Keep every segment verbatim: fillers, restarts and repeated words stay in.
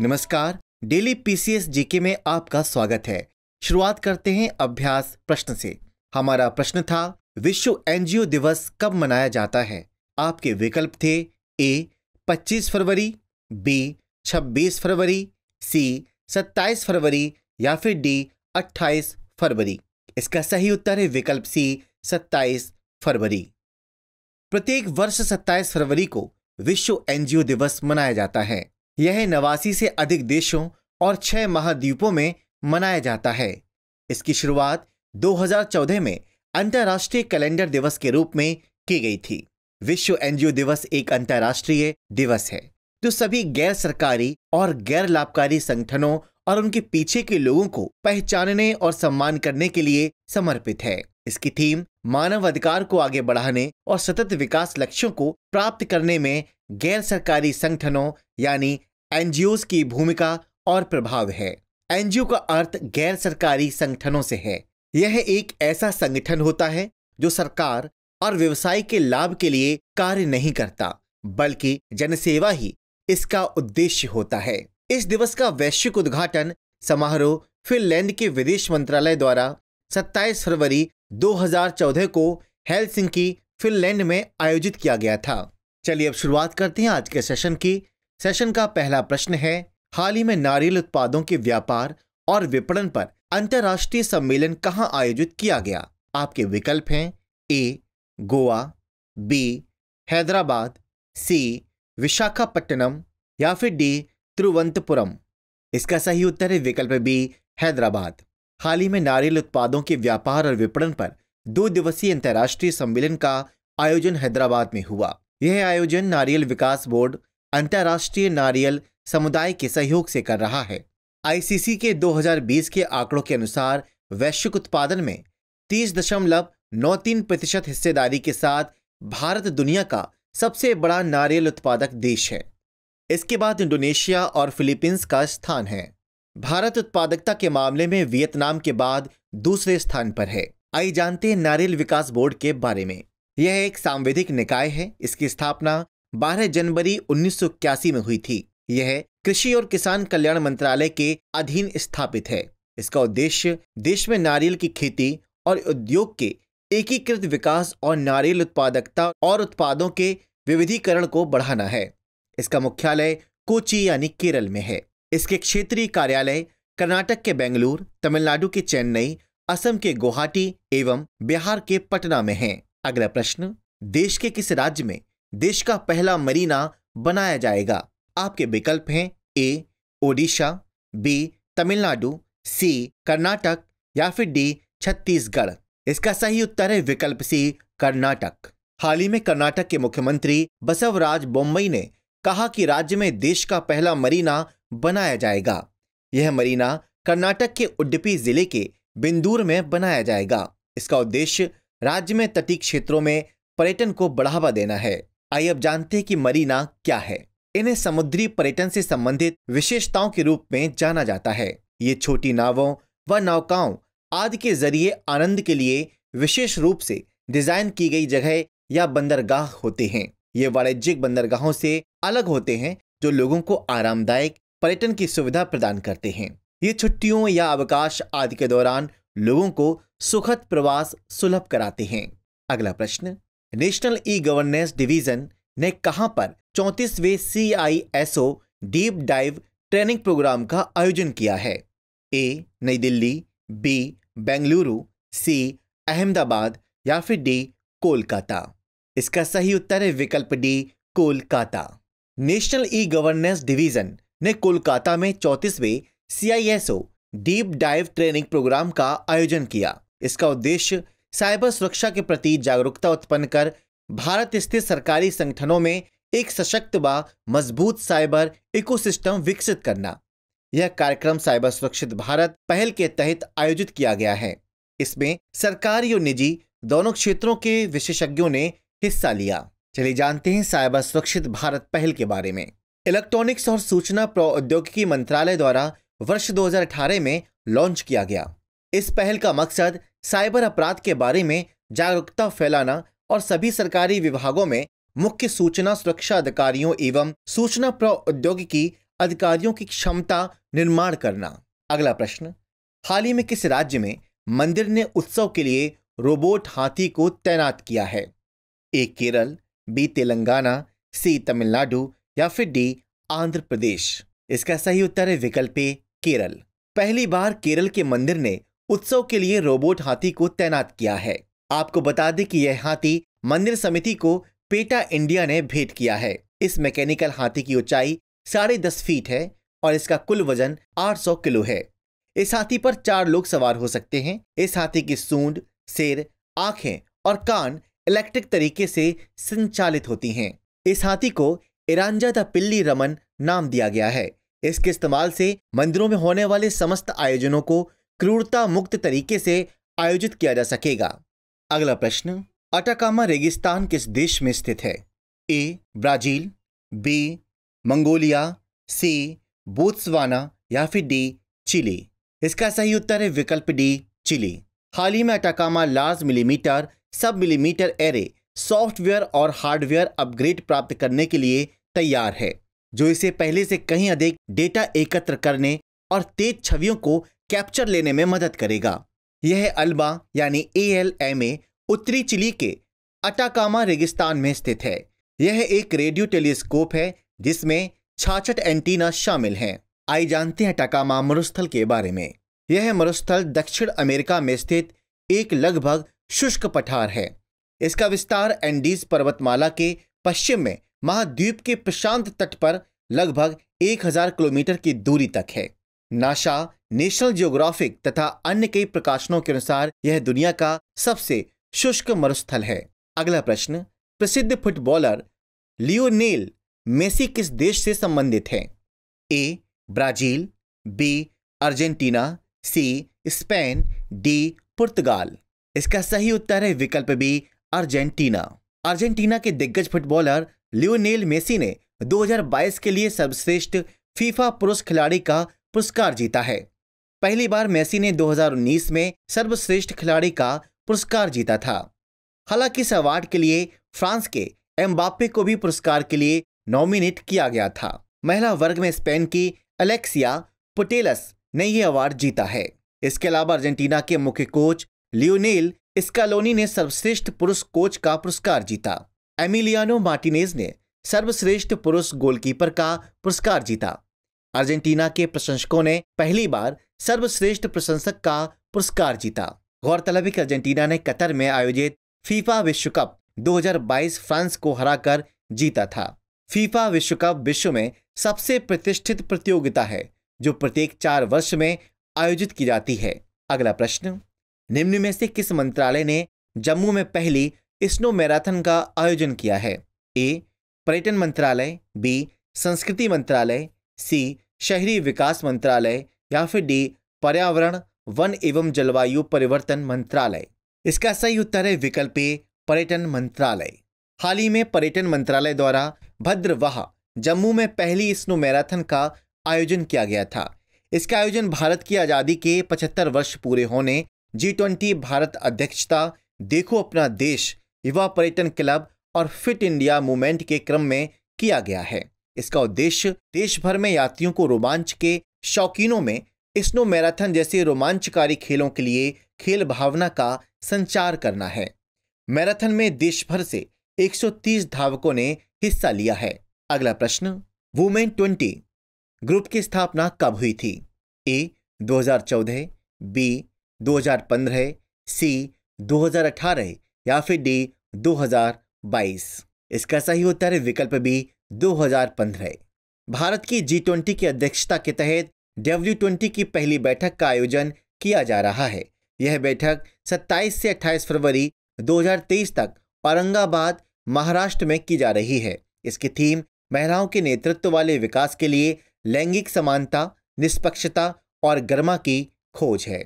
नमस्कार, daily PCS GK में आपका स्वागत है। शुरुआत करते हैं अभ्यास प्रश्न से। हमारा प्रश्न था, विश्व एनजीओ दिवस कब मनाया जाता है? आपके विकल्प थे ए पच्चीस फरवरी, बी छब्बीस फरवरी, सी सत्ताईस फरवरी या फिर डी अट्ठाईस फरवरी। इसका सही उत्तर है विकल्प सी सत्ताईस फरवरी। प्रत्येक वर्ष सत्ताईस फरवरी को विश्व एनजीओ दिवस मनाया जाता है। यह नवासी से अधिक देशों और छह महाद्वीपों में मनाया जाता है। इसकी शुरुआत दो हज़ार चौदह में अंतर्राष्ट्रीय कैलेंडर दिवस के रूप में की गई थी। विश्व एनजीओ दिवस एक अंतर्राष्ट्रीय दिवस है जो सभी गैर सरकारी और गैर लाभकारी संगठनों और उनके पीछे के लोगों को पहचानने और सम्मान करने के लिए समर्पित है। इसकी थीम मानव अधिकार को आगे बढ़ाने और सतत विकास लक्ष्यों को प्राप्त करने में गैर सरकारी संगठनों यानी एनजीओज की भूमिका और प्रभाव है। एनजीओ का अर्थ गैर सरकारी संगठनों से है। यह एक ऐसा संगठन होता है जो सरकार और व्यवसाय के लाभ के लिए कार्य नहीं करता, बल्कि जनसेवा ही इसका उद्देश्य होता है। इस दिवस का वैश्विक उद्घाटन समारोह फिनलैंड के विदेश मंत्रालय द्वारा सत्ताईस फरवरी दो हज़ार चौदह को हेलसिंकी, फिनलैंड में आयोजित किया गया था। चलिए अब शुरुआत करते हैं आज के सेशन की। सेशन का पहला प्रश्न है, हाल ही में नारियल उत्पादों के व्यापार और विपणन पर अंतर्राष्ट्रीय सम्मेलन कहाँ आयोजित किया गया? आपके विकल्प हैं A Goa, B Hyderabad, C Visakhapatnam या फिर डी तिरुवनंतपुरम। इसका सही उत्तर है विकल्प बी हैदराबाद। हाल ही में नारियल उत्पादों के व्यापार और विपणन पर दो दिवसीय अंतर्राष्ट्रीय सम्मेलन का आयोजन हैदराबाद में हुआ। यह आयोजन नारियल विकास बोर्ड अंतर्राष्ट्रीय नारियल समुदाय के सहयोग से कर रहा है। आईसीसी के दो हज़ार बीस के आंकड़ों के अनुसार वैश्विक उत्पादन में तीस दशमलव नौ तीन प्रतिशत हिस्सेदारी के साथ भारत दुनिया का सबसे बड़ा नारियल उत्पादक देश है। इसके बाद इंडोनेशिया और फिलीपींस का स्थान है। भारत उत्पादकता के मामले में वियतनाम के बाद दूसरे स्थान पर है। आइए जानते हैं नारियल विकास बोर्ड के बारे में। यह एक सांविधिक निकाय है। इसकी स्थापना बारह जनवरी उन्नीस सौ इक्यासी में हुई थी। यह कृषि और किसान कल्याण मंत्रालय के अधीन स्थापित है। इसका उद्देश्य देश में नारियल की खेती और उद्योग के एकीकृत विकास और नारियल उत्पादकता और उत्पादों के विविधीकरण को बढ़ाना है। इसका मुख्यालय कोची यानी केरल में है। इसके क्षेत्रीय कार्यालय कर्नाटक के बेंगलुरु, तमिलनाडु के चेन्नई, असम के गुवाहाटी एवं बिहार के पटना में हैं। अगला प्रश्न, देश के किस राज्य में देश का पहला मरीना बनाया जाएगा? आपके विकल्प हैं A Odisha, B Tamil Nadu, C Karnataka या फिर डी छत्तीसगढ़। इसका सही उत्तर है विकल्प सी कर्नाटक। हाल ही में कर्नाटक के मुख्यमंत्री बसवराज बोम्मई ने कहा कि राज्य में देश का पहला मरीना बनाया जाएगा। यह मरीना कर्नाटक के उडुपी जिले के बेंदूर में बनाया जाएगा। इसका उद्देश्य राज्य में तटीय क्षेत्रों में पर्यटन को बढ़ावा देना है। आइए अब जानते हैं कि मरीना क्या है। इन्हें समुद्री पर्यटन से संबंधित विशेषताओं के रूप में जाना जाता है। ये छोटी नावों व नौकाओं आदि के जरिए आनंद के लिए विशेष रूप से डिजाइन की गई जगह या बंदरगाह होते हैं। ये वाणिज्यिक बंदरगाहों से अलग होते हैं जो लोगों को आरामदायक पर्यटन की सुविधा प्रदान करते हैं। ये छुट्टियों या अवकाश आदि के दौरान लोगों को सुखद प्रवास सुलभ कराते हैं। अगला प्रश्न, नेशनल ई गवर्नेंस डिवीजन ने कहां पर चौंतीसवें CISO deep dive training program का आयोजन किया है? A New Delhi, B Bengaluru, C Ahmedabad या फिर डी कोलकाता। इसका सही उत्तर है विकल्प D Kolkata. National e governance division ने कोलकाता में चौंतीसवें CISO deep dive training program का आयोजन किया। इसका उद्देश्य साइबर सुरक्षा के प्रति जागरूकता उत्पन्न कर भारत स्थित सरकारी संगठनों में एक सशक्त व मजबूत साइबर इकोसिस्टम विकसित करना। यह कार्यक्रम साइबर सुरक्षित भारत पहल के तहत आयोजित किया गया है। इसमें सरकारी और निजी दोनों क्षेत्रों के विशेषज्ञों ने हिस्सा लिया। चलिए जानते हैं साइबर सुरक्षित भारत पहल के बारे में। इलेक्ट्रॉनिक्स और सूचना प्रौद्योगिकी मंत्रालय द्वारा वर्ष दो हज़ार अठारह में लॉन्च किया गया। इस पहल का मकसद साइबर अपराध के बारे में जागरूकता फैलाना और सभी सरकारी विभागों में मुख्य सूचना सुरक्षा अधिकारियों एवं सूचना प्रौद्योगिकी अधिकारियों की क्षमता निर्माण करना। अगला प्रश्न, हाल ही में किस राज्य में मंदिर ने उत्सव के लिए रोबोट हाथी को तैनात किया है? A Kerala, B Telangana, C Tamil Nadu या फिर डी आंध्र प्रदेश। इसका सही उत्तर है विकल्प ए केरल। पहली बार केरल के मंदिर ने उत्सव के लिए रोबोट हाथी को तैनात किया है। आपको बता दें कि यह हाथी मंदिर समिति को पेटा इंडिया ने भेंट किया है। इस मैकेनिकल हाथी की ऊंचाई साढ़े दस फीट है और इसका कुल वजन आठ सौ किलो है। इस हाथी पर चार लोग सवार हो सकते हैं। इस हाथी की सूंड, सिर, आंखें और कान इलेक्ट्रिक तरीके से संचालित होती हैं। इस हाथी को इरांदादा पिल्ली रमन नाम दिया गया है। इसके इस्तेमाल से मंदिरों में होने वाले समस्त आयोजनों को क्रूरता मुक्त तरीके से आयोजित किया जा सकेगा। अगला प्रश्न, अटाकामा रेगिस्तान किस देश में स्थित है? A Brazil, B Mongolia, C Botswana या फिर डी चिली। इसका सही उत्तर है विकल्प डी चिली। हाल ही में अटाकामा लार्ज मिलीमीटर सब मिलीमीटर एरे सॉफ्टवेयर और हार्डवेयर अपग्रेड प्राप्त करने के लिए तैयार है, जो इसे पहले से कहीं अधिक डेटा एकत्र करने और तेज छवियों को कैप्चर लेने में मदद करेगा। यह अल्बा यानी ए एल एम ए उत्तरी चिली के अटाकामा रेगिस्तान में स्थित है। यह एक रेडियो टेलीस्कोप है जिसमें छियासठ एंटीना शामिल हैं। आई जानते हैं अटाकामा मरुस्थल के बारे में। यह मरुस्थल दक्षिण अमेरिका में स्थित एक लगभग शुष्क पठार है। इसका विस्तार एंडीज पर्वतमाला के पश्चिम में महाद्वीप के प्रशांत तट पर लगभग एक हज़ार किलोमीटर की दूरी तक है। नासा, नेशनल ज्योग्राफिक तथा अन्य कई प्रकाशनों के अनुसार यह दुनिया का सबसे शुष्क मरुस्थल है। अगला प्रश्न, प्रसिद्ध फुटबॉलर लियोनेल मेसी किस देश से संबंधित हैं? A Brazil, B Argentina, C Spain, D पुर्तगाल। इसका सही उत्तर है विकल्प बी अर्जेंटीना। अर्जेंटीना के दिग्गज फुटबॉलर लियोनेल मेसी ने दो हज़ार बाईस के लिए सर्वश्रेष्ठ फीफा पुरुष खिलाड़ी का पुरस्कार जीता है। पहली बार मेसी ने दो हज़ार उन्नीस में सर्वश्रेष्ठ खिलाड़ी का पुरस्कार जीता था। हालांकि इस अवार्ड के लिए फ्रांस के एम्बापे को भी पुरस्कार के लिए नॉमिनेट किया गया था। महिला वर्ग में स्पेन की एलेक्सिया पुटेलस ने यह अवार्ड जीता है। इसके अलावा अर्जेंटीना के मुख्य कोच लियोनेल स्कालोनी ने सर्वश्रेष्ठ पुरुष कोच का पुरस्कार जीता। एमिलियानो मार्टिनेज ने सर्वश्रेष्ठ पुरुष गोलकीपर का पुरस्कार जीता। अर्जेंटीना के प्रशंसकों ने पहली बार सर्वश्रेष्ठ प्रशंसक का पुरस्कार जीता। गौरतलब है कि अर्जेंटीना ने कतर में आयोजित फीफा विश्व कप दो हज़ार बाईस फ्रांस को हराकर जीता था। फीफा विश्व कप विश्व में सबसे प्रतिष्ठित प्रतियोगिता है, जो प्रत्येक चार वर्ष में आयोजित की जाती है। अगला प्रश्न, निम्न में से किस मंत्रालय ने जम्मू में पहली स्नो मैराथन का आयोजन किया है? ए पर्यटन मंत्रालय, बी संस्कृति मंत्रालय, सी शहरी विकास मंत्रालय या फिर डी पर्यावरण वन एवं जलवायु परिवर्तन मंत्रालय। इसका सही उत्तर है विकल्प ए पर्यटन मंत्रालय। हाल ही में पर्यटन मंत्रालय द्वारा भद्रवाह जम्मू में पहली स्नो मैराथन का आयोजन किया गया था। इसका आयोजन भारत की आज़ादी के पचहत्तर वर्ष पूरे होने, जी ट्वेंटी भारत अध्यक्षता, देखो अपना देश, युवा पर्यटन क्लब और फिट इंडिया मूवमेंट के क्रम में किया गया है। इसका उद्देश्य देश भर में यात्रियों को रोमांच के शौकीनों में स्नो मैराथन जैसे रोमांचकारी खेलों के लिए खेल भावना का संचार करना है। मैराथन में देश भर से एक सौ तीस धावकों ने हिस्सा लिया है। अगला प्रश्न, वुमेन ट्वेंटी ग्रुप की स्थापना कब हुई थी? ए दो हज़ार चौदह, बी दो हज़ार पंद्रह, सी दो हज़ार अठारह या फिर डी दो हज़ार बाईस। इसका सही उत्तर है विकल्प बी दो हज़ार पंद्रह। भारत की जी ट्वेंटी की अध्यक्षता के तहत डब्ल्यू ट्वेंटी की पहली बैठक का आयोजन किया जा रहा है। यह बैठक सत्ताईस से अट्ठाईस फरवरी दो हज़ार तेईस तक औरंगाबाद, महाराष्ट्र में की जा रही है। इसकी थीम महिलाओं के नेतृत्व वाले विकास के लिए लैंगिक समानता, निष्पक्षता और गरिमा की खोज है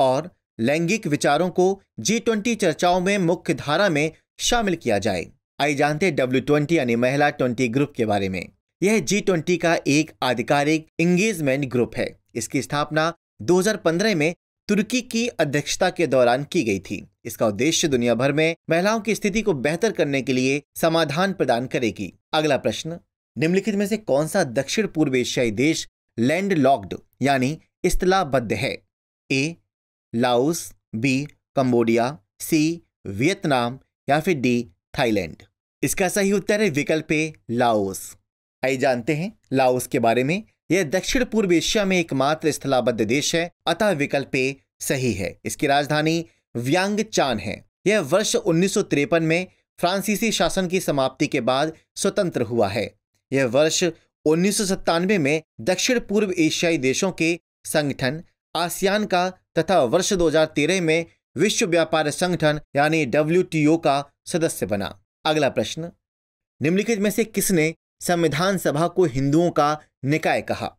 और लैंगिक विचारों को जी ट्वेंटी चर्चाओं में मुख्य धारा में शामिल किया जाए। आई जानते डब्ल्यू ट्वेंटी यानी महिला ट्वेंटी ग्रुप के बारे में। यह जी ट्वेंटी का एक आधिकारिक एंगेजमेंट ग्रुप है। इसकी स्थापना दो हज़ार पंद्रह में तुर्की की अध्यक्षता के दौरान की गई थी। इसका उद्देश्य दुनिया भर में महिलाओं की स्थिति को बेहतर करने के लिए समाधान प्रदान करेगी। अगला प्रश्न, निम्नलिखित में से कौन सा दक्षिण पूर्व एशियाई देश लैंड लॉक्ड यानी इस्तलाबद्ध है? A Laos, B Cambodia, C Vietnam या फिर डी थाईलैंड। इसका सही उत्तर है विकल्प ए लाओस। आइए जानते हैं लाओस के बारे में। यह दक्षिण पूर्व एशिया में एकमात्र स्थलाबद्ध देश है, अतः विकल्प ए सही है। इसकी राजधानी व्यांगचान है। यह वर्ष उन्नीस सौ तिरपन में फ्रांसीसी शासन की समाप्ति के बाद स्वतंत्र हुआ है। यह वर्ष उन्नीस सौ सत्तानवे में दक्षिण पूर्व एशियाई देशों के संगठन आसियान का तथा वर्ष दो हज़ार तेरह में विश्व व्यापार संगठन यानी डब्ल्यू टी ओ का सदस्य बना। अगला प्रश्न, निम्नलिखित में से किसने संविधान सभा को हिंदुओं का निकाय कहा?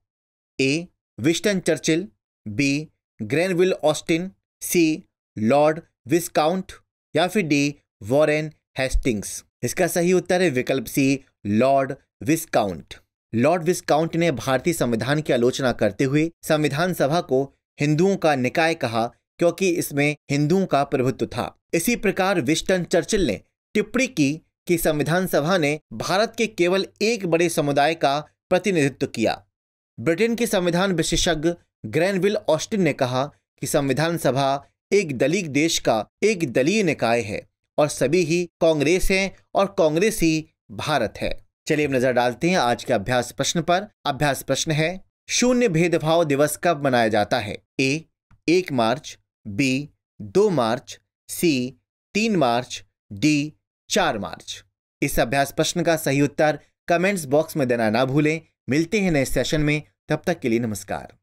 A Winston Churchill, B Granville Austin, C Lord Viscount या फिर डी वॉरेन हेस्टिंग्स। इसका सही उत्तर है विकल्प सी लॉर्ड विस्काउंट। लॉर्ड विस्काउंट ने भारतीय संविधान की आलोचना करते हुए संविधान सभा को हिंदुओं का निकाय कहा क्योंकि इसमें हिंदुओं का प्रभुत्व था। इसी प्रकार विंस्टन चर्चिल ने टिप्पणी की कि संविधान सभा ने भारत के केवल एक बड़े समुदाय का प्रतिनिधित्व किया। ब्रिटेन के संविधान विशेषज्ञ ग्रैनविल ऑस्टिन ने कहा कि संविधान सभा एक दलित देश का एक दलीय निकाय है और सभी ही कांग्रेस हैं और कांग्रेस ही भारत है। चलिए अब नजर डालते हैं आज के अभ्यास प्रश्न पर। अभ्यास प्रश्न है, शून्य भेदभाव दिवस कब मनाया जाता है? ए एक मार्च, बी दो मार्च, सी तीन मार्च, डी चार मार्च। इस अभ्यास प्रश्न का सही उत्तर कमेंट्स बॉक्स में देना ना भूलें। मिलते हैं नए सेशन में, तब तक के लिए नमस्कार।